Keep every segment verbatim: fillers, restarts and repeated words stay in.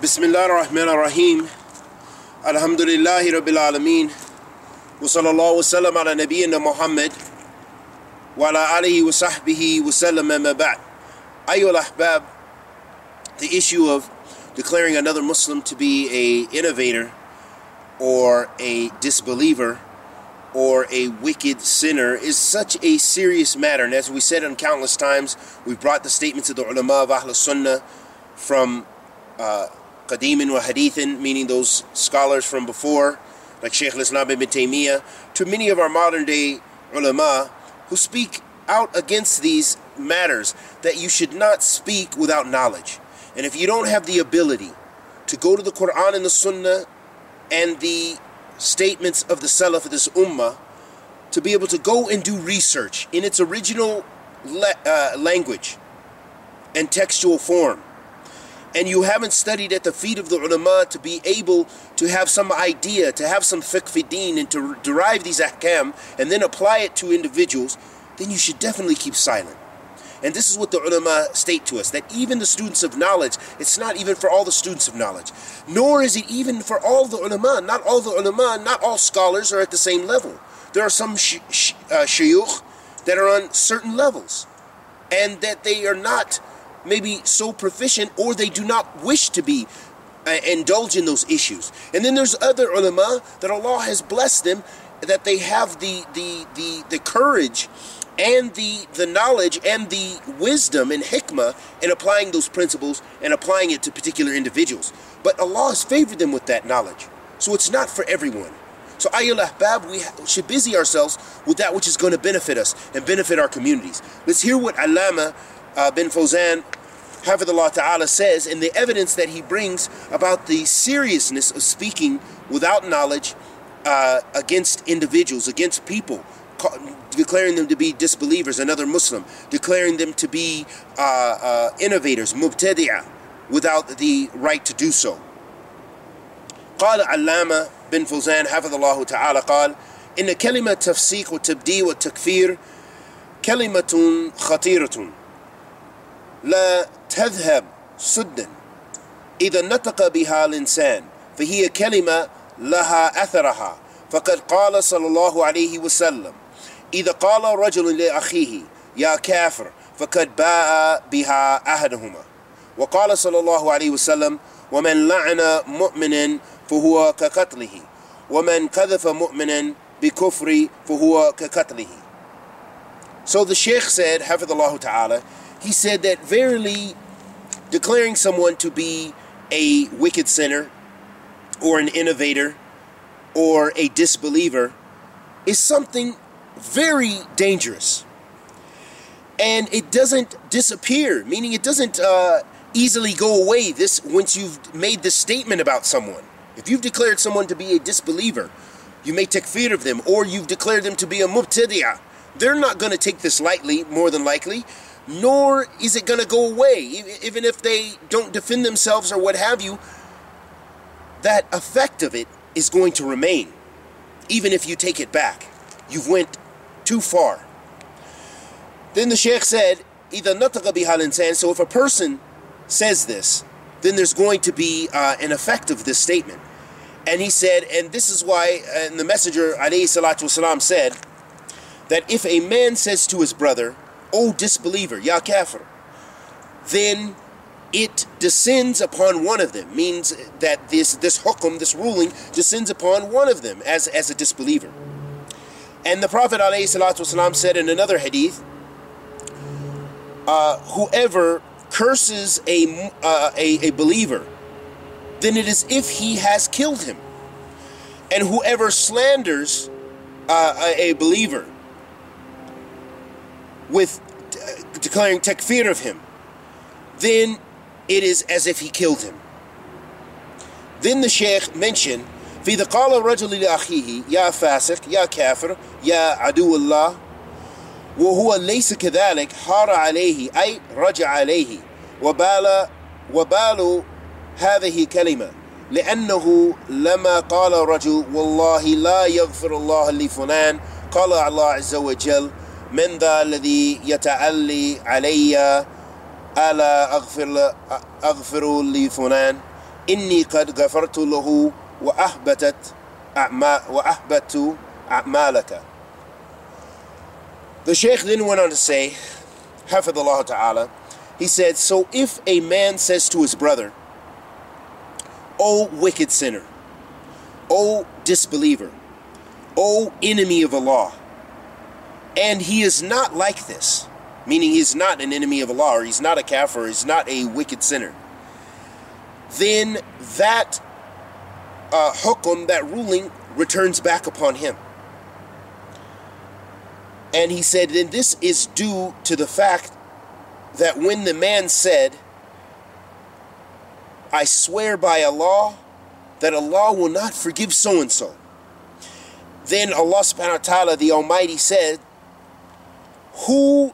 Bismillah ar-Rahman ar-Rahim. Alhamdulillahi Rabbil Alameen. Wa sallallahu wa sallam ala nabiyyina Muhammad. Wa ala alihi wa sahbihi wa sallam amma ba'd. Ayyul ahbab, the issue of declaring another Muslim to be an innovator or a disbeliever or a wicked sinner is such a serious matter. And as we said on countless times, we've brought the statements of the ulama of Ahl Sunnah from uh, Qadimin wa Hadithin, meaning those scholars from before, like Shaykh al-Islam ibn Taymiyyah, to many of our modern day ulama who speak out against these matters, that you should not speak without knowledge. And if you don't have the ability to go to the Quran and the Sunnah and the statements of the Salaf of this Ummah, to be able to go and do research in its original le uh, language and textual form, and you haven't studied at the feet of the ulama to be able to have some idea, to have some fiqh fi deen, and to derive these ahkam and then apply it to individuals, then you should definitely keep silent. And this is what the ulama state to us, that even the students of knowledge, it's not even for all the students of knowledge, nor is it even for all the ulama. Not all the ulama, not all scholars are at the same level. There are some sh sh uh, shayukh that are on certain levels, and that they are not maybe so proficient, or they do not wish to be uh, indulge in those issues. And then there's other ulama that Allah has blessed them, that they have the the the, the courage and the, the knowledge and the wisdom and hikmah in applying those principles and applying it to particular individuals. But Allah has favored them with that knowledge. So it's not for everyone. So ayyul ahbab, we should busy ourselves with that which is going to benefit us and benefit our communities. Let's hear what Allama uh, bin Fawzan, hafidhullah ta'ala, says, and the evidence that he brings about the seriousness of speaking without knowledge uh, against individuals, against people, declaring them to be disbelievers, another Muslim, declaring them to be uh, uh, innovators, mubtadi'ah, without the right to do so. قال علامة بن فوزان حفظ الله تعالى قال إن كلمة تفسيق والتبديع والتكفير كلمة خطيرة لا تذهب سدا إذا نطق بها الإنسان فهي كلمة لها أثرها فقد قال صلى الله عليه وسلم إذا قال رجل لأخيه يا كافر فقد باء بها أحدهما وقال صلى الله عليه وسلم ومن لعن مؤمنا فهو كقتله ومن قذف مؤمنا بكفر فهو كقتله. So the Shaykh said, hafidhullah ta'ala, he said that verily declaring someone to be a wicked sinner or an innovator or a disbeliever is something very dangerous, and it doesn't disappear, meaning it doesn't uh, easily go away. This, once you've made this statement about someone, if you've declared someone to be a disbeliever, you may take fear of them, or you've declared them to be a mubtadi'ah, they're not going to take this lightly, more than likely, nor is it going to go away, even if they don't defend themselves or what have you. That effect of it is going to remain, even if you take it back. You've went too far. Then the Shaykh said, إِذَا نَطَقَ بِهَا الْإِنسَانِ. So if a person says this, then there's going to be uh, an effect of this statement. And he said, and this is why uh, the Messenger ﷺ said, that if a man says to his brother, O disbeliever, ya kafir, then it descends upon one of them, means that this, this hukum, this ruling, descends upon one of them as, as a disbeliever. And the Prophet ﷺ said in another hadith, uh, whoever curses a, uh, a, a believer, then it is if he has killed him. And whoever slanders uh, a, a believer with uh, declaring takfir of him, then it is as if he killed him. Then the Shaykh mentioned, فإذا قال الرجل لأخيه يا فاسق يا كافر يا عدو الله وهو ليس كذلك حار عليه أي رجع عليه وبال وبال هذه كلمة لأنه لما قال الرجل والله لا يغفر الله لفلان قال الله عز وجل من ذا الذي يتعلي علي ألا أغفر أغفر لفلان إني قد غفرت له وأحبتت وأحبت أعمالك. The Shaykh then went on to say, Hafidhullah Ta'ala, he said, so if a man says to his brother, O wicked sinner, O disbeliever, O enemy of Allah, and he is not like this, meaning he's not an enemy of Allah, or he's not a kafir, he's not a wicked sinner, then that uh, hukum, that ruling, returns back upon him. And he said, then this is due to the fact that when the man said, I swear by Allah that Allah will not forgive so-and-so, then Allah subhanahu wa ta'ala, the Almighty, said, who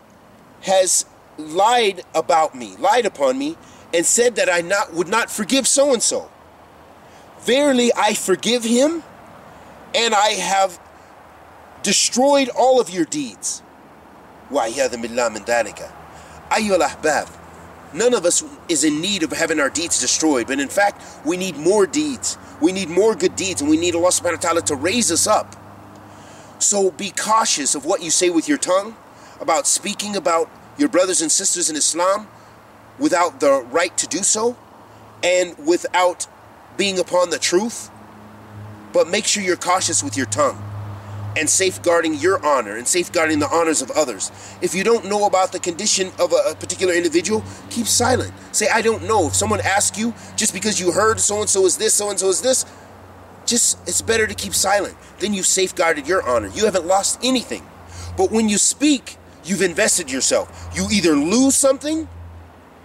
has lied about me, lied upon me, and said that I not, would not forgive so-and-so? Verily, I forgive him, and I have destroyed all of your deeds. وَعِيَاذَ بِاللَّهِ مِنْ ذَلِكَ أَيُّهَا الْأَحْبَابُ. None of us is in need of having our deeds destroyed, but in fact, we need more deeds. We need more good deeds, and we need Allah subhanahu wa ta'ala to raise us up. So be cautious of what you say with your tongue, about speaking about your brothers and sisters in Islam without the right to do so, and without being upon the truth. But make sure you're cautious with your tongue, and safeguarding your honor, and safeguarding the honors of others. If you don't know about the condition of a, a particular individual, keep silent. Say, I don't know. If someone asks you, just because you heard so-and-so is this, so-and-so is this, just, it's better to keep silent. Then you've safeguarded your honor. You haven't lost anything. But when you speak, you've invested yourself. You either lose something,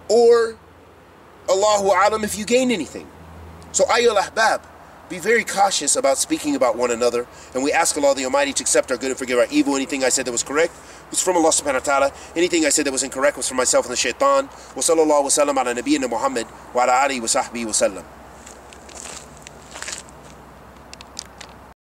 or, Allahu alam, if you gain anything. So, ayyul ahbab, be very cautious about speaking about one another, and we ask Allah the Almighty to accept our good and forgive our evil. Anything I said that was correct was from Allah subhanahu wa ta'ala. Anything I said that was incorrect was from myself and the shaitan. Wa sallallahu wa sallam ala nabiyyina Muhammad wa ala alihi wa sahbihi wa sallam.